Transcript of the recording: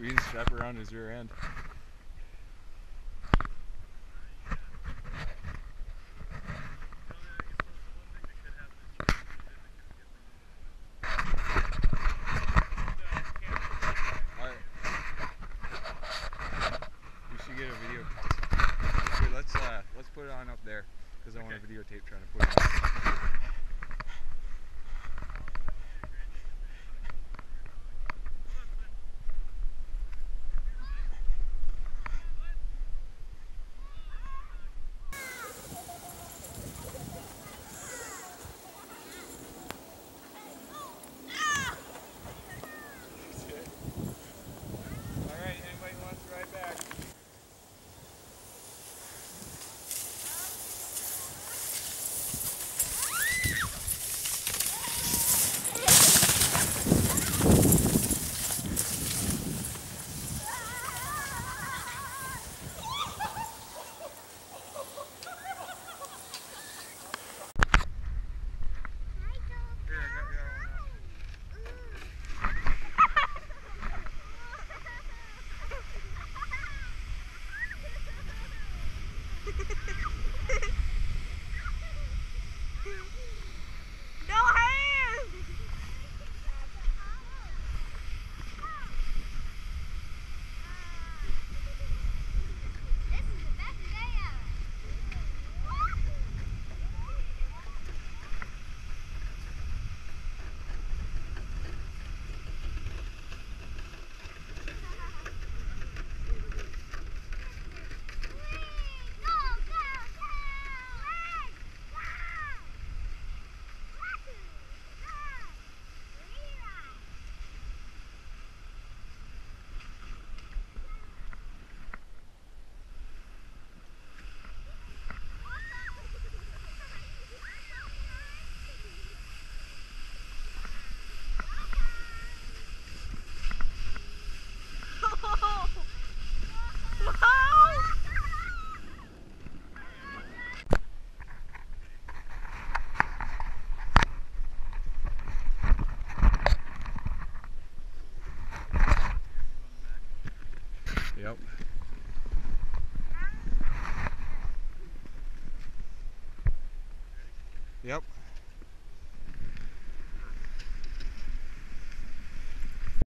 We can strap around his rear end. Put it on up there because I want to videotape trying to put it on. Yep. Yep.